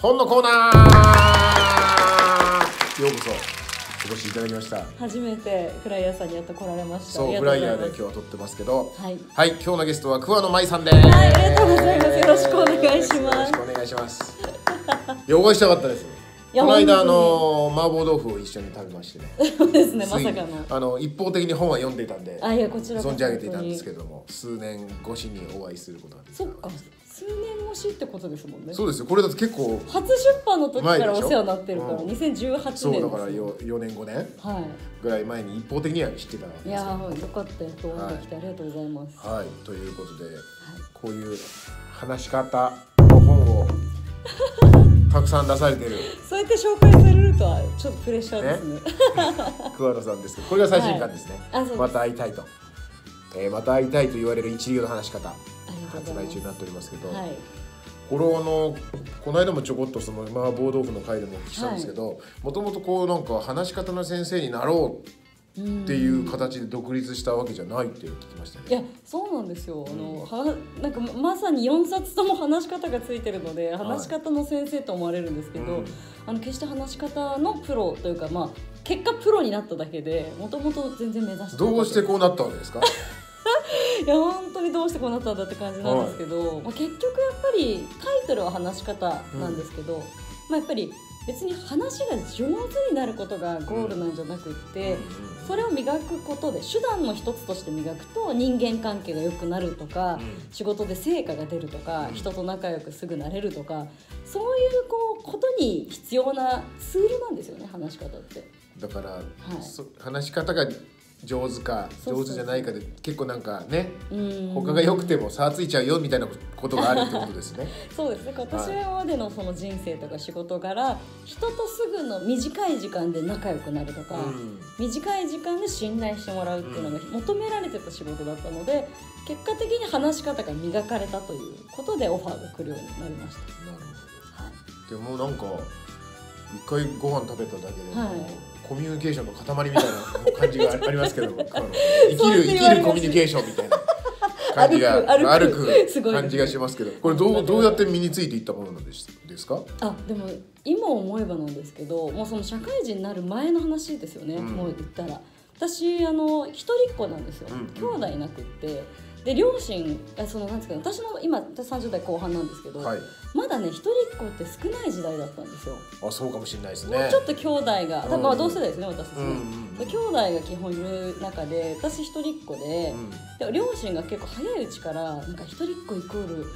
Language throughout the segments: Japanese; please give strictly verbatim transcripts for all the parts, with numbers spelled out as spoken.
本のコーナー。ようこそお越しいただきました。初めてフライヤーさんにやっと来られました。そう、フライヤーで今日は撮ってますけど、はい、はい、今日のゲストは桑野舞さんです。はい、ありがとうございます。よろしくお願いします。よろしくお願いします。お会いしたかったです。この間あの麻婆豆腐を一緒に食べましてね。そうですね、まさかのあの一方的に本は読んでいたんで、あ、いやこちら存じ上げていたんですけども、数年越しにお会いすることができたんです。数年越しってことですもんね。そうですよ。これだと結構初出版の時からお世話になってるから、うん、にせんじゅうはちねん。そうだからよねんごねんぐらい前に一方的には知ってたわけです。いやー、よかったよ。お会いできてありがとうございます。はい、ということで、はい、こういう話し方の本をたくさん出されてる。そうやって紹介されるとはちょっとプレッシャーですね。桑野さんですけど、これが最新刊ですね。はい、すまた会いたいと、えー、また会いたいと言われる一流の話し方発売中になっておりますけど、はい、これあのこの間もちょこっとその麻婆豆腐の回でもお聞きしたんですけど、もともとこうなんか話し方の先生になろうってっていう形で独立したわけじゃないって聞きましたね。いや、そうなんですよ。あの、うん、なんかまさによんさつとも話し方がついてるので、話し方の先生と思われるんですけど、はい、あの決して話し方のプロというか、まあ結果プロになっただけで、もともと全然目指してどうしてこうなったわけですか？いや、本当にどうしてこうなったんだって感じなんですけど、はい、まあ結局やっぱりタイトルは話し方なんですけど、うん、まあやっぱり別に話が上手になることがゴールなんじゃなくって、うん、それを磨くことで手段の一つとして磨くと人間関係が良くなるとか、うん、仕事で成果が出るとか、うん、人と仲良くすぐなれるとか、そういうこうことに必要なツールなんですよね、話し方って。だから、はい、そ話し方が上手か上手じゃないかで結構なんかね、他が良くても差ついちゃうよみたいなことがあるってことですね。そうですね。私は今までのその人生とか仕事柄、人とすぐの短い時間で仲良くなるとか、うん、短い時間で信頼してもらうっていうのが求められてた仕事だったので、うん、結果的に話し方が磨かれたということでオファーが来るようになりました。なるほど。はい、でもなんか一回ご飯食べただけでも、はい、コミュニケーションの塊みたいな感じがありますけど、生きる生きるコミュニケーションみたいな感じが歩く感じがしますけど、これどうどうやって身についていったものなんですか？あ、でも今思えばなんですけど、もうその社会人になる前の話ですよね。うん、もう言ったら私あの一人っ子なんですよ。うん、兄弟いなくって。で両親そのなんですか、私の今さんじゅうだいこう半なんですけど、はい、まだね一人っ子って少ない時代だったんですよ。あ、そうかもしれないですね。もうちょっと兄弟が、うん、まあ同世代ですね、私たち、うん、兄弟が基本いる中で私一人っ子で、うん、で両親が結構早いうちからなんか一人っ子イコール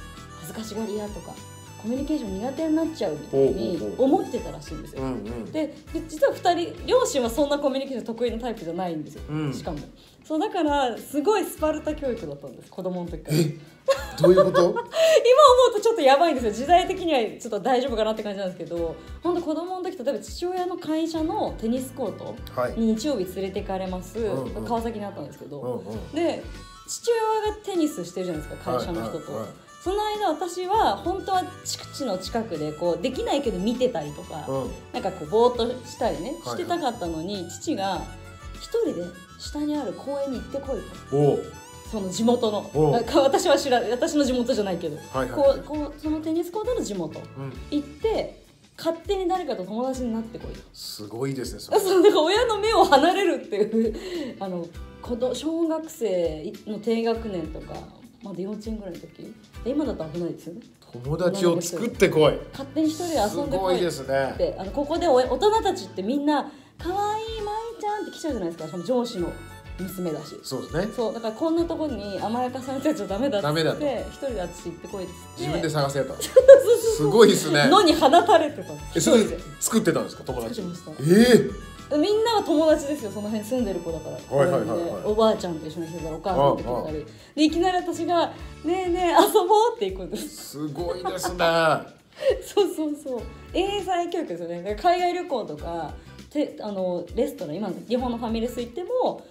恥ずかしがり屋とかコミュニケーション苦手になっちゃうみたいに思ってたらしいんですよ。うん、うん、で実はふたり両親はそんなコミュニケーション得意なタイプじゃないんですよ。うん、しかもそうだからすごいスパルタ教育だったんです、子供の時から。え、どういうこと？今思うとちょっとやばいんですよ。時代的にはちょっと大丈夫かなって感じなんですけど、本当子供の時、例えば父親の会社のテニスコートに日曜日連れて行かれます、はい、川崎にあったんですけど、うん、うん、で父親がテニスしてるじゃないですか、会社の人と。はいはいはい。その間私は本当は敷地の近くでこうできないけど見てたりとか、うん、なんかこうぼーっとしたりねしてたかったのに、はい、はい、父が一人で下にある公園に行ってこいと、その地元の私は知ら私の地元じゃないけど、そのテニスコートの地元、うん、行って勝手に誰かと友達になってこいと。すごいですね、それ。そう、だから親の目を離れるっていうあの小学生の低学年とか。まだ幼稚園ぐらいの時、今だと危ないですよね。友達を作ってこい、勝手に一人で遊んでこいって。すごいですね。あのここでお大人たちってみんな可愛いまいちゃんって来ちゃうじゃないですか、その上司の娘だし。そうですね。そうだからこんなところに甘やかされちゃダメだって一人で私行ってこいっつって自分で探せと。すごいですね。野に放たれてた。え、それ作ってたんですか、友達？作ってました。ええ。みんなは友達ですよ、その辺住んでる子だから。おばあちゃんと一緒にしてたらお母さんと来たりで、いきなり私が「ねえねえ遊ぼう」って行くんです。すごいですね。そうそうそう、英才教育ですよね。海外旅行とかてあのレストラン、今日本のファミレス行っても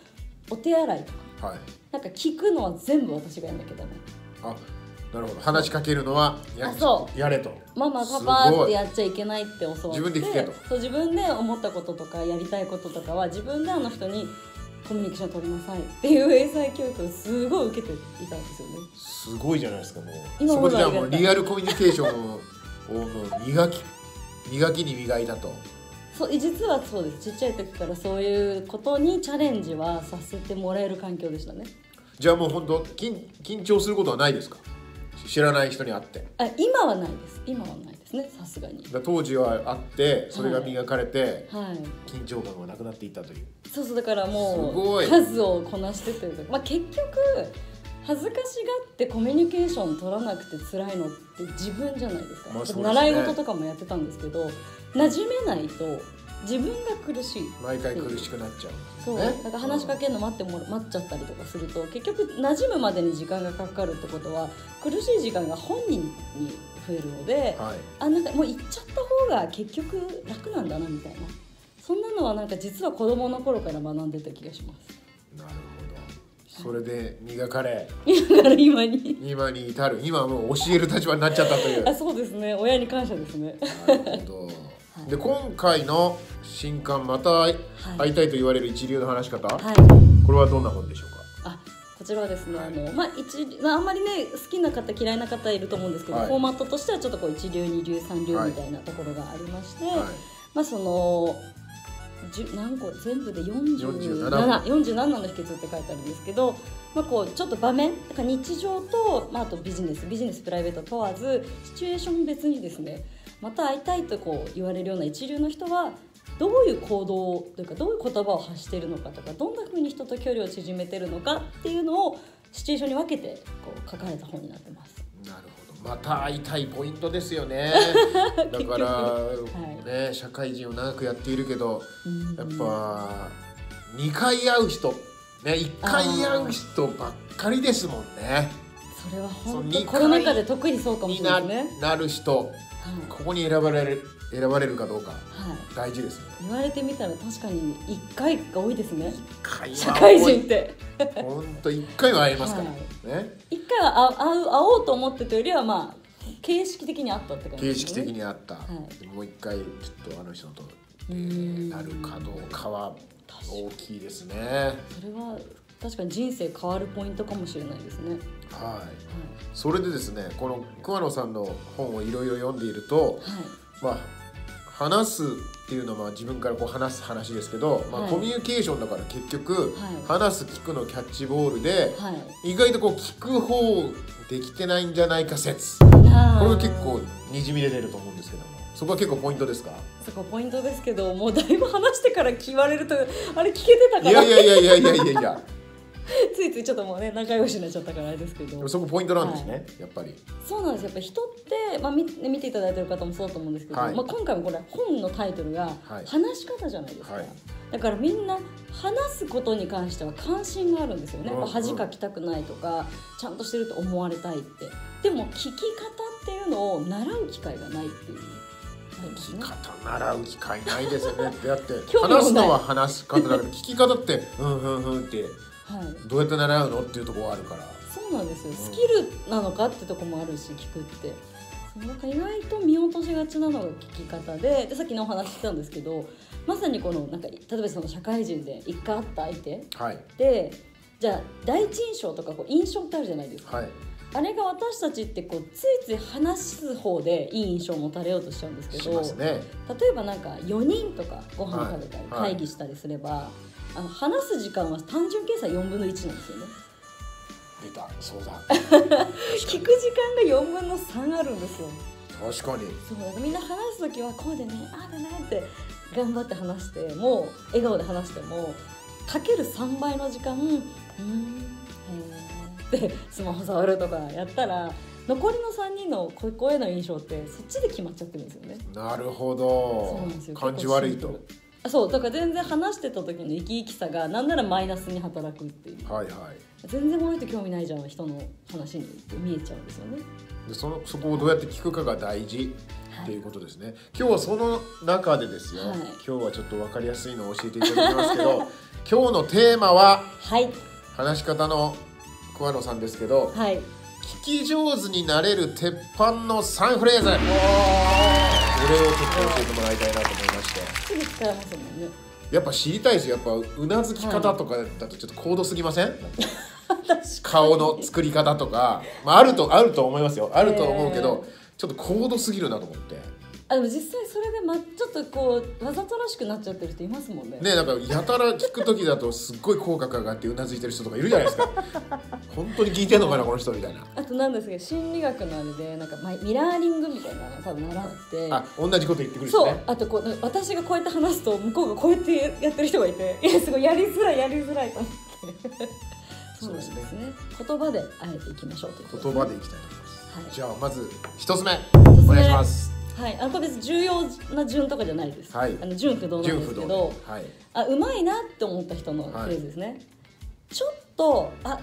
お手洗いとか、はい、なんか聞くのは全部私がやんなきゃダメ。あ、なるほど。話しかけるのは や, やれと、ママパパってやっちゃいけないって教わって、自分で聞けと。そう、自分で思ったこととかやりたいこととかは自分であの人にコミュニケーション取りなさいっていう英才教育をすごい受けていたんですよね。すごいじゃないですか。もうそこでじゃあもうリアルコミュニケーションを磨き磨きに磨いたと。そう、実はそうです。ちっちゃい時からそういうことにチャレンジはさせてもらえる環境でしたね。じゃあもう本当緊緊張することはないですか？知らない人に会って。あ、今はないです。今はないですね、さすがに。当時はあって、それが磨かれて、はいはい、緊張感がなくなっていったという。そうそう、だからもう数をこなしてというか、まあ、結局恥ずかしがってコミュニケーション取らなくて辛いのって自分じゃないですか。まあそうですね、習い事とかもやってたんですけど、馴染めないと自分が苦しい。毎回苦しくなっちゃう。そう、なんか話しかけるの待っても待っちゃったりとかすると、結局馴染むまでに時間がかかるってことは、苦しい時間が本人に増えるので、はい、あ、なんかもう行っちゃった方が結局楽なんだなみたいな、そんなのはなんか実は子どもの頃から学んでた気がします。なるほど。それで磨かれ、磨かれ今に今に至る。今はもう教える立場になっちゃったという。あ、そうですね、親に感謝ですね。なるほど。で、今回の新刊、また会いたいと言われる一流の話し方、はい、これはどんな本でしょうか？あ、こちらはですね、はい、あのまあ一、まあ、あんまりね好きな方嫌いな方いると思うんですけど、はい、フォーマットとしてはちょっとこう一流二流三流みたいなところがありまして、はい、まあその何個全部でよんじゅうななの秘訣って書いてあるんですけど、まあ、こうちょっと場面だから日常と、まあ、あとビジネスビジネスプライベート問わずシチュエーション別にですね、また会いたいとこう言われるような一流の人はどういう行動というか、どういう言葉を発しているのかとか、どんなふうに人と距離を縮めているのかっていうのをシチュエーションに分けてこう書かれた本になってます。なるほど。また会いたいポイントですよね。だから、はい、ね、社会人を長くやっているけど、やっぱにかい会う人、ね、いっかい会う人ばっかりですもんね。それは本当コロナ禍で特にそうかもしれないね。なる人、うん、ここに選ばれる選ばれるかどうか、はい、大事ですね。言われてみたら確かにいっかいが多いですね。いっかいは社会人って本当いっかいは会えますから、はい、ね。いっかいは会う会おうと思ってたよりは、まあ形式的に会ったって感じですね。形式的に会った、はい、もういっかいちょっとあの人と、えー、なるかどうかは大きいですね。それは確かに人生変わるポイントかもしれないですね。はい、はい、それでですね、この桑野さんの本をいろいろ読んでいると、はい、まあ話すっていうのは自分からこう話す話ですけど、まあ、コミュニケーションだから結局、はい、話す聞くのキャッチボールで、はい、意外とこう聞く方できてないんじゃないか説、はい、これ結構にじみ出てると思うんですけども、そこは結構ポイントですか？そこポイントですけど、もうだいぶ話してから言われるとあれ聞けてたから、いやいやいやいやいやいやいやついついちょっともうね仲良しになっちゃったからあれですけど、そこポイントなんですね、はい、やっぱりそうなんです。やっぱ人って、まあ、見, 見ていただいてる方もそうだと思うんですけど、はい、まあ、今回もこれ本のタイトルが話し方じゃないですか、はい、だからみんな話すことに関しては関心があるんですよね、はい、恥かきたくないとかちゃんとしてると思われたいって。でも聞き方っていうのを習う機会がないっていう。聞き方習う機会ないですよね。だって話すのは話し方だけど聞き方ってうんうんうんってはい、どうやって習うのっていうところあるから。そうなんですよ、うん、スキルなのかってとこもあるし、聞くってなんか意外と見落としがちなのが聞き方 で, でさっきのお話してたんですけど、まさにこのなんか例えばその社会人で一回会った相手、はい、でじゃあ第一印象とかこう印象ってあるじゃないですか、はい、あれが私たちってこうついつい話す方でいい印象を持たれようとしちゃうんですけど、しますね、例えばなんかよにんとかご飯食べたり、はい、会議したりすれば、はい、あの話す時間は単純計算よんぶんのいちなんですよね。出た、そうだ聞く時間がよんぶんのさんあるんですよ。確かにそうだからみんな話す時はこうでね、ああだねって頑張って話しても笑顔で話してもかけるさんばいの時間「うんへえ」ってスマホ触るとかやったら残りのさんにんの声の印象ってそっちで決まっちゃってるんですよね。なるほど。そうなんですよ、感じ悪いと。そうだから全然話してた時の生き生きさがなんならマイナスに働くっていう、はいはい、全然この人興味ないじゃん人の話にって見えちゃうんですよね。で そ, のそこをどうやって聞くかが大事っていうことですね、はい、今日はその中でですよ、はい、今日はちょっと分かりやすいのを教えていただきますけど今日のテーマは、はい、話し方の桑野さんですけど、はい、聞き上手になれる鉄板のさんフレーズ、これをちょっと教えてもらいたいなと思います。すぐ使えますもんね。やっぱ知りたいですよ。やっぱうなずき方とかだとちょっと高度すぎません？はい、顔の作り方とか、まあ、あるとあると思いますよ。あると思うけど、えー、ちょっと高度すぎるなと思って。あでも実際それで、ま、ちょっとこうわざとらしくなっちゃってる人いますもんね。ね、なんかやたら聞く時だとすっごい口角上がってうなずいてる人とかいるじゃないですか本当に聞いてんのかなこの人みたいな。あとなんですけど心理学のあれでなんかミラーリングみたいなの多分習って、あ、同じこと言ってくる人ね。そう、あとこう私がこうやって話すと向こうがこうやってやってる人がいて、いやすごいやりづらいやりづらいと思ってそうですね、言葉であえていきましょうということで、言葉でいきたいと思います、はい、じゃあまず一つ目お願いします。はい、あの別に重要な順とかじゃないです、はい、あの順不動なんですけど、はい、あうまいなって思った人のフレーズですね、はい、ちょっとあ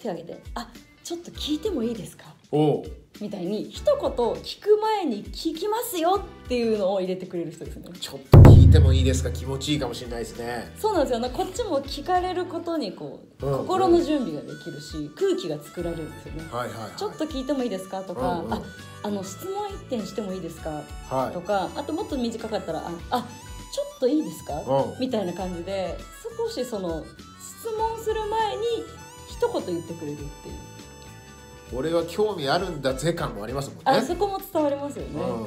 手を挙げてあちょっと聞いてもいいですかおみたいに一言聞く前に聞きますよっていうのを入れてくれる人ですね。ちょっと聞いてもいいですか気持ちいいかもしれないですね。そうなんですよ、ね、こっちも聞かれることにこう、うん、心の準備ができるし空気が作られるんですよね、はいはいはい、ちょっと聞いてもいいですかとか、うんうん、ああの質問一点してもいいですか、はい、とかあともっと短かったらああちょっといいですか、うん、みたいな感じで少しその質問する前に一言言ってくれるっていう、俺は興味あるんだぜ感もありますもんね。あそこも伝わりますよね、うん、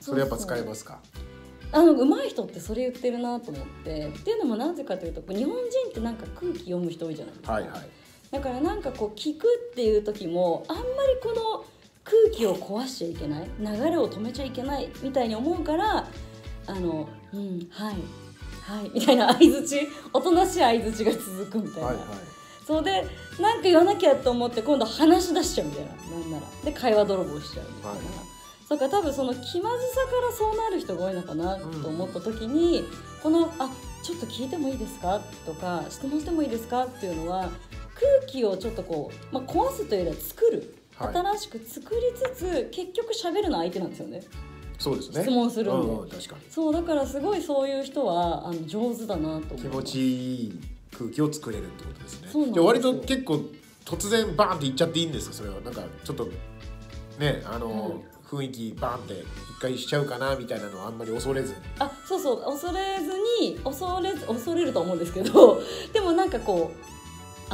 それやっぱ使えますか。あの上手い人ってそれ言ってるなと思ってっていうのもなぜかというと日本人ってなんか空気読む人多いじゃないですか、はいはい、だからなんかこう聞くっていう時もあんまりこの空気を壊しちゃいけない流れを止めちゃいけないみたいに思うからあの、うん、はいはいみたいな相槌おとなしい相槌が続くみたいな、はいはい、そうでなんか言わなきゃと思って今度話し出しちゃうみたいな、なんならで会話泥棒しちゃうみたいな、はい、そうか多分その気まずさからそうなる人が多いのかなと思った時に、うん、このあちょっと聞いてもいいですかとか質問してもいいですかっていうのは空気をちょっとこう、まあ、壊すというよりは作る、はい、新しく作りつつ結局喋るのは相手なんですよね。そうですね、質問するんで、うん、確かにそうだからすごいそういう人はあの上手だなと思う。気持ちいい空気を作れるってことですね。そうなんですよ。割と結構突然バーンっていっちゃっていいんですかそれは。なんかちょっとねあの、うん、雰囲気バーンって一回しちゃうかなみたいなのはあんまり恐れずに。あそうそう恐れずに恐れず恐れると思うんですけどでもなんかこう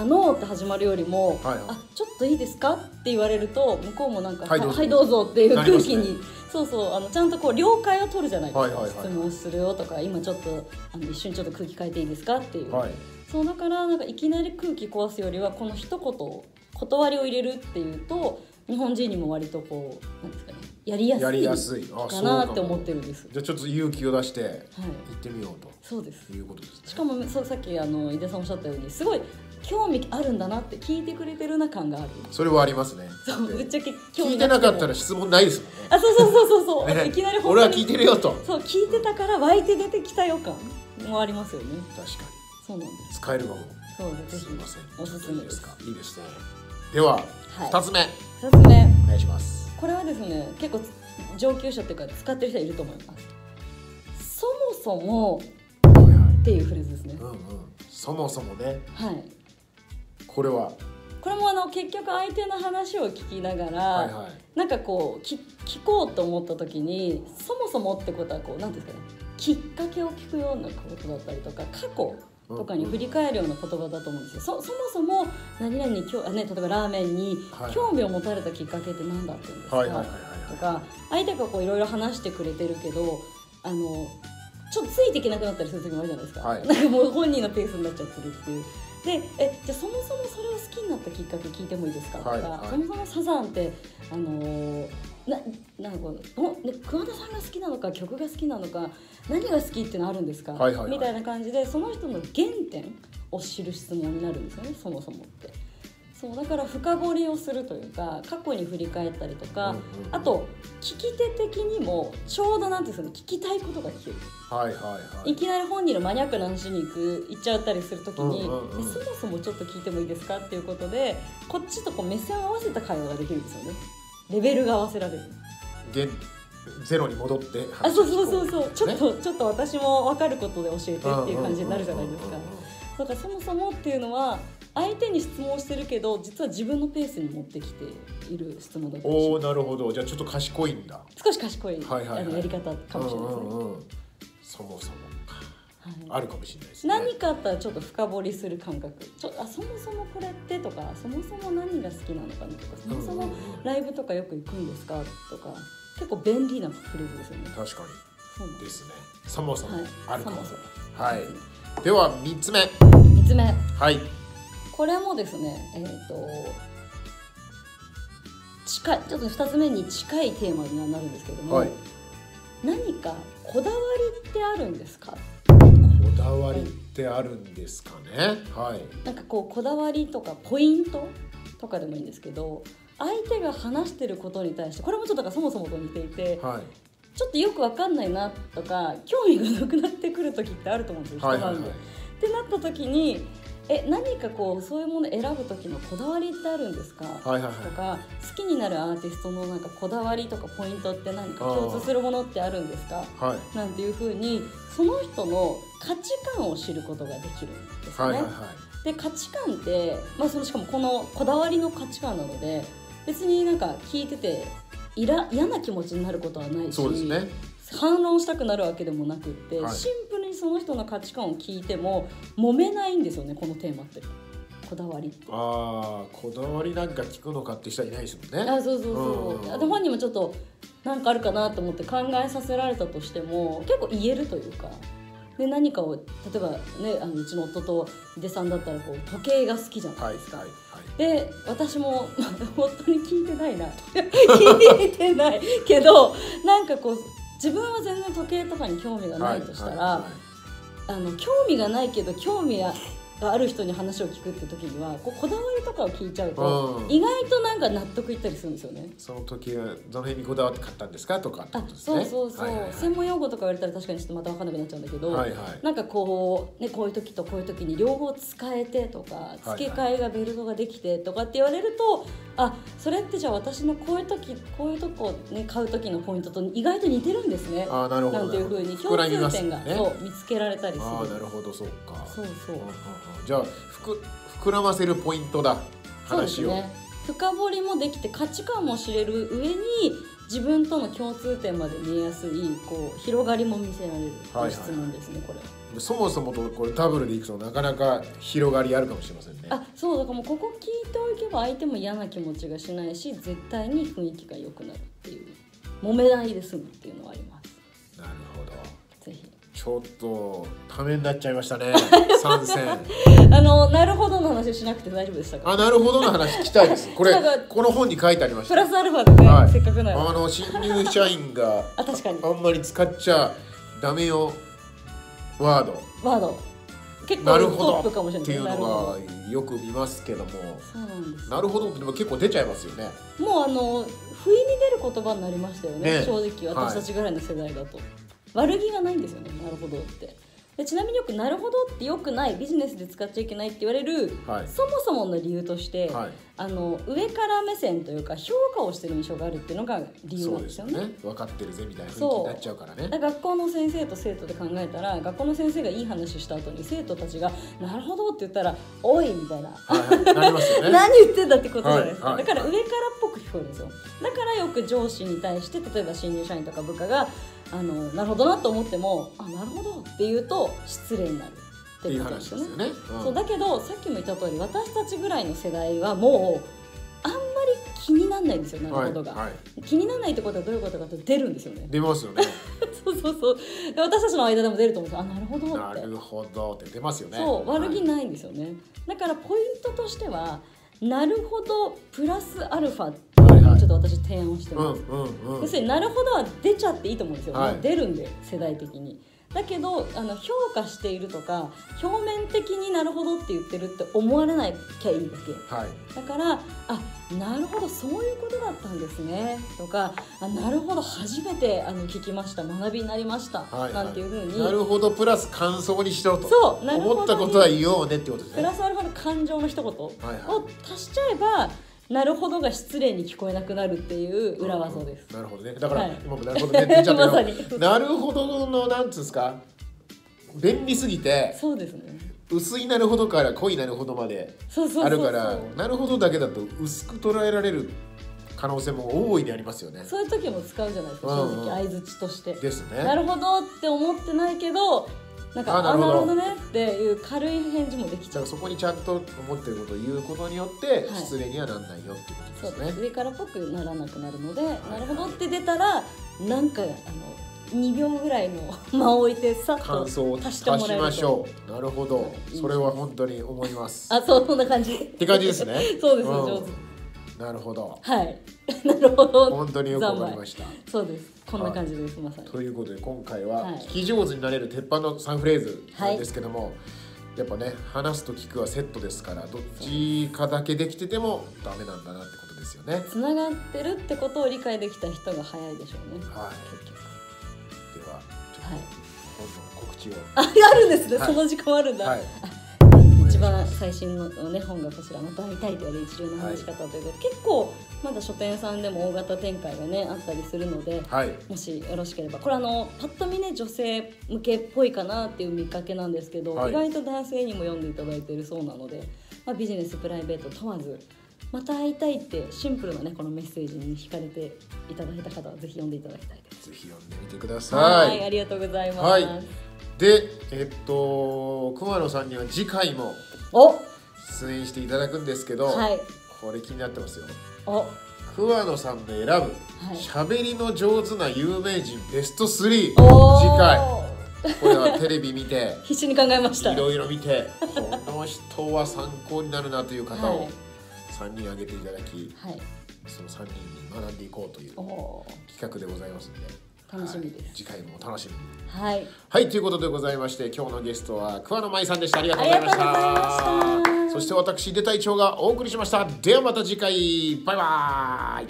あのーって始まるよりも、はいはい、あちょっといいですかって言われると向こうもなんかはい、はい、どうぞっていう空気に、ね、そうそうあのちゃんとこう了解を取るじゃないですか、はいはいはい、質問するよとか今ちょっとあの一瞬ちょっと空気変えていいですかっていう、はい、そうだからなんかいきなり空気壊すよりはこの一言断りを入れるっていうと日本人にも割とこうなんですかねやりやすい、やりやすいかなって思ってるんです。じゃあちょっと勇気を出して行ってみようと、はい、そうですいうことですね。しかもそうさっきあの井出さんおっしゃったようにすごい興味あるんだなって聞いてくれてるな感がある。それはありますね。そうぶっちゃけ聞いてなかったら質問ないですもんね。あそうそうそうそうそう、ね、いきなり本当に俺は聞いてるよとそう聞いてたから湧いて出てきたよ感もありますよね。確かにそうなんです。使えるかも。そうですみませんおすすめですか。いいですね。ではふたつめ、ふたつめお願いします。これはですね結構上級者っていうか使ってる人いると思います。そもそもっていうフレーズですね、うんうん、そもそもね、はい、これはこれもあの結局相手の話を聞きながら、はいはい、なんかこう 聞, 聞こうと思った時にそもそもってことはこうなんていうんですかね、きっかけを聞くようなことだったりとか過去とかに振り返るような言葉だと思うんですよ、うん、そ, そもそも何々にあ、ね、例えばラーメンに興味を持たれたきっかけって何だったんですかとか相手がこういろいろ話してくれてるけどあのちょっとついていけなくなったりする時もあるじゃないですか、はい、なんかもう本人のペースになっちゃってるっていうで、えじゃあそもそもそれを好きになったきっかけ聞いてもいいですかとか、はいはい、そもそもサザンって、あのー、ななんかこう桑田さんが好きなのか曲が好きなのか何が好きっていうのあるんですか、はいはいはい、みたいな感じでその人の原点を知る質問になるんですよねそもそもって。そうだから深掘りをするというか過去に振り返ったりとか、うんうん、あと聞き手的にもちょうどなんていうんですかね、聞きたいことが聞ける、はいはいはい、いきなり本人のマニアックな話に行く行っちゃったりするときに、うんうんうん、そもそもちょっと聞いてもいいですかっていうことでこっちとこう目線を合わせた会話ができるんですよね。レベルが合わせられるでゼロに戻ってあそうそうそうそう、ね、ちょっとちょっと私も分かることで教えてっていう感じになるじゃないですか。だからそもそもっていうのは相手に質問してるけど実は自分のペースに持ってきている質問だったりします。おーなるほど。じゃあちょっと賢いんだ。少し賢い、はいはいはい、やり方かもしれないですね、うんうんうん、そもそも、はい、あるかもしれないですね。何かあったらちょっと深掘りする感覚ちょあそもそもこれってとかそもそも何が好きなのかなとかそもそもライブとかよく行くんですかとか結構便利なフレーズですよね。確かにですね。サモさんもあるかも。はい。では三つ目。三つ目。はい。これもですね、えっと。近い、ちょっとふたつめに近いテーマになるんですけども、はい、何かこだわりってあるんですか？こだわりってあるんですかね。はい。なんかこうこだわりとかポイントとかでもいいんですけど、相手が話してることに対して、これもちょっとかそもそもと似ていて、はい、ちょっとよくわかんないなとか興味がなくなってくる時ってあると思うんですよ。はいはいはい、ってなった時に。え、何かこうそういうもの選ぶ時のこだわりってあるんですか、はいはいはい、とか好きになるアーティストのなんかこだわりとかポイントって何か共通するものってあるんですか、はい、なんていうふうにその人の価値観を知ることができるんですね、はいはいはい、で価値観って、まあ、そのしかもこのこだわりの価値観なので別になんか聞いてていら嫌な気持ちになることはないし、そうですね、反論したくなるわけでもなくって、はい、シンプルにその人の価値観を聞いても揉めないんですよね。このテーマってこだわりって、あこだわりなんか聞くのかって人はいないですもんね。あ、そうそうそう、うん、で本人もちょっとなんかあるかなと思って考えさせられたとしても結構言えるというかで、何かを例えば、ね、あのうちの夫と井出さんだったらこう時計が好きじゃないですか、はいはいはい、で私も夫に聞いてないな聞いてないけどなんかこう自分は全然時計とかに興味がないとしたら、はいはいはい、あの興味がないけど興味がある人に話を聞くって時にはこうこだわりとかを聞いちゃうと、うん、意外となんか納得いったりするんですよね。その時はどの辺にこだわって買ったんですかとかってことですね。あ、そうそうそう、はいはいはい、専門用語とか言われたら確かにちょっとまた分かんなくなっちゃうんだけど、はいはい、なんかこう、ね、こういう時とこういう時に両方使えてとか付け替えがベルトができてとかって言われると、はいはい、あ、それってじゃあ私のこういう時こういうとこ、ね、買う時のポイントと意外と似てるんですね。あ、なるほど、なんていう風に共通点が、ね、そう見つけられたりする。あ、なるほど、そうか、そうそう、うんうん、じゃあ膨らませるポイントだ話を、そうですね、深掘りもできて価値観も知れる上に自分との共通点まで見えやすいこう広がりも見せられる、はいはい、質問ですね。これそもそもとこれダブルでいくとなかなか広がりあるかもしれませんね。あ、そうだからもうここ聞いておけば相手も嫌な気持ちがしないし絶対に雰囲気が良くなるっていう、揉めないで済むっていうのはあります。なるほど、ぜひ。ちょっとためになっちゃいましたね参戦あのなるほどの話しなくて大丈夫でしたか。あ、なるほどの話聞きたいですこれこの本に書いてありました。プラスアルファでね、はい、せっかくならあの新入社員があ、確かに あ, あんまり使っちゃダメよワードワード結構トップかもしれないっていうのがよく見ますけども、そうなんです、ね、なるほどでも結構出ちゃいますよね。もうあの不意に出る言葉になりましたよ ね, ね正直私たちぐらいの世代だと、はい、悪気がないんですよね、なるほどって。でちなみによくなるほどって良くないビジネスで使っちゃいけないって言われる、はい、そもそもの理由として、はい、あの上から目線というか評価をしてる印象があるっていうのが理由なんですよね。そうですね、分かってるぜみたいな雰囲気になっちゃうからね。だから学校の先生と生徒で考えたら学校の先生がいい話した後に生徒たちがなるほどって言ったらおいみたいな、はいはい、なりますよね何言ってんだってことじゃないですか、はいはい、だから上からっぽく聞こえるんですよ。だからよく上司に対して例えば新入社員とか部下があのなるほどなと思ってもあなるほどって言うと失礼になるっていうことですよね。いい話ですよね、うん、そうだけどさっきも言った通り私たちぐらいの世代はもうあんまり気にならないんですよ、なるほどが、はいはい、気にならないってことはどういうことかと出るんですよね。出ますよねそうそうそう、私たちの間でも出ると思うんですよ、あなるほどってなるほどって出ますよね。そう、悪気ないんですよね、はい、だからポイントとしてはなるほどプラスアルファちょっと私提案をしてます、うんうんうん、要するになるほどは出ちゃっていいと思うんですよ、はい、出るんで世代的に。だけどあの評価しているとか表面的になるほどって言ってるって思われなきゃいいだけ、はい、だからあなるほどそういうことだったんですねとかあなるほど初めてあの聞きました学びになりました、はいはい、なんていう風になるほどプラス感想にしようとそうなるほど思ったことは言おうねってことですね。プラスアルファの感情の一言を足しちゃえば、はいはいなるほどが失礼に聞こえなくなるっていう裏技です、うんうん、なるほどね。だから、はい、今もなるほどねって言っちゃったけどなるほどのなんつうんですか便利すぎてそうですね薄いなるほどから濃いなるほどまであるからなるほどだけだと薄く捉えられる可能性も大いにありますよね。そういう時も使うじゃないですか正直相づちとしてですね。なるほどって思ってないけどなんか、あ、なるほどねっていう軽い返事もできちゃう。そこにちゃんと思ってることを言うことによって失礼にはならないよってことですね。はい、そう、上からっぽくならなくなるので、はいはい、なるほどって出たらなんかあのにびょうぐらいの間を置いてさっと足してもらえると。感想を足しましょう。なるほど、それは本当に思います。あ、そう、そんな感じ。って感じですね。そうです、うん、上手。なるほど。はい。なるほど。本当によくわかりました。そうです。こんな感じです、まさに。ということで今回は聞き上手になれる鉄板のさんフレーズなんですけども、はい、やっぱね話すと聞くはセットですからどっちかだけできててもダメなんだなってことですよね。つながってるってことを理解できた人が早いでしょうね。はい。結局。ではちょっと、はい、今度告知を。あ、あるんですね。はい、その時間あるんだ。はい、一番最新の、ね、本がこちらの「大体」という一流の話し方ということで、はい、結構まだ書店さんでも大型展開が、ね、あったりするので、はい、もしよろしければこれあのパッと見ね女性向けっぽいかなっていう見かけなんですけど、はい、意外と男性にも読んでいただいているそうなので、まあ、ビジネスプライベート問わずまた会いたいってシンプルな、ね、このメッセージに惹かれていただいた方はぜひ読んでいただきたいです。ぜひ読んでみてください。はい、ありがとうございます。はい、で、えっと熊野さんには次回も出演していただくんですけど、はい、これ気になってますよ。熊野さんの選ぶしゃべりの上手な有名人ベストスリー、はい、次回これはテレビ見て必死に考えました。いろいろ見てこの人は参考になるなという方をさんにん挙げていただき、はい、そのさんにんに学んでいこうという企画でございますので。楽しみです、はい、次回も楽しみに、はい、はい、ということでございまして今日のゲストは桑野舞さんでした。ありがとうございました。そして私出隊長がお送りしました。ではまた次回、バイバーイ。